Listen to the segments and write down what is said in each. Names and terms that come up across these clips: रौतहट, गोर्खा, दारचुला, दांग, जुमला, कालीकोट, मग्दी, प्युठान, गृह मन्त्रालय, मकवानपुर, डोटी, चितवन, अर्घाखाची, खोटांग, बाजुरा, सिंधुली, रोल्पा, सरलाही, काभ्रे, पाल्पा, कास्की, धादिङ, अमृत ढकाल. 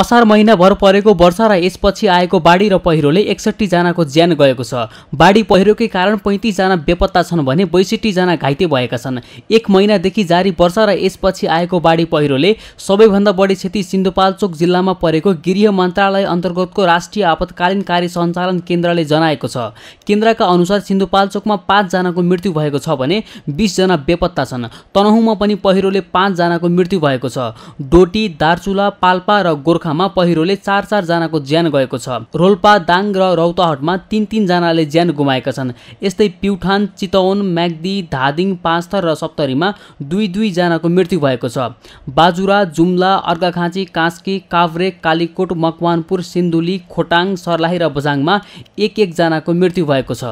असार महिनाभर परेको वर्षा र यसपछि आएको बाढी र पहिरोले 61 जनाको ज्यान गएको छ। बाढी पहिरोकै कारण 35 जना बेपत्ता छन् भने 62 जना घाइते भएका छन्। एक महिनादेखि जारी वर्षा र यसपछि आएको बाढी पहिरोले सबैभन्दा बढी क्षति सिन्धुपाल्चोक जिल्लामा परेको गृह मन्त्रालय अन्तर्गतको राष्ट्रिय आपतकालीन कार्य सञ्चालन केन्द्रले जनाएको छ। केन्द्रका अनुसार सिन्धुपाल्चोकमा 5 जनाको मृत्यु भएको छ भने 20 जना बेपत्ता छन्। तनहूमा पनि पहिरोले 5 जनाको मृत्यु भएको छ। डोटी, दारचुला, पाल्पा र गोर्खामा पहिरोले 4-4 जनाको ज्यान गएको छ। रोल्पा, दांग र रौतहटमा 3-3 जनाले ज्यान गुमाएका छन्। यस्तै प्युठान, चितवन, मग्दी, धादिङ, पाँचथर र सप्तरीमा 2-2 जनाको मृत्यु भएको छ। बाजुरा, जुमला, अर्घाखाची, कास्की, काभ्रे, कालीकोट, मकवानपुर, सिंधुली, खोटांग, सरलाही र बजाङमा 1-1 जनाको मृत्यु भएको छ।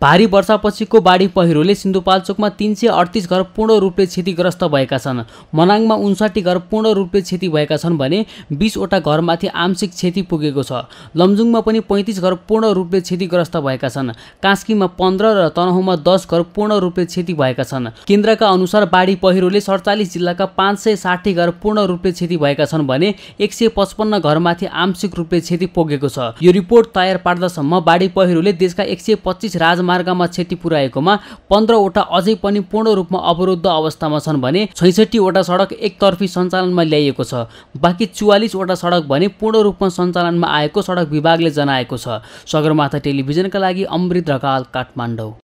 भारी वर्षापछिको बाढी पहिरोले सिन्धुपाल्चोकमा 338 घर पूर्ण रूपले क्षतिग्रस्त भएका छन्। मनाङमा 59 घर पूर्ण रूपले क्षति भएका छन् भने 20 घरमाथि आंशिक क्षति पुगेको छ। लमजुङमा पनि 35 घर पूर्ण रूपले क्षतिग्रस्त भएका छन्। कास्कीमा 15 र तनहुमा 10 घर पूर्ण रूपले क्षति भएका छन्। केन्द्रका अनुसार बाढी पहिरोले 47 जिल्लाका 560 घर पूर्ण रूपले क्षति भएका छन् भने 155 घरमाथि आंशिक रूपले क्षति पुगेको छ। यो रिपोर्ट तयार पार्दासम्म बाढी पहिरोले देशका 125 राजमार्गमा क्षति पुर्याएकोमा 15 वटा अझै पनि पूर्ण रूपमा अवरुद्ध अवस्थामा छन् भने 66 वटा सडक एकतर्फी सञ्चालनमा ल्याइएको छ। बाँकी 44 वटा सडक भने पूर्ण रूपमा सञ्चालनमा आएको सडक विभागले जनाएको छ। सगरमाथा टेलिभिजनका लागि अमृत ढकाल, काठमाडौँ।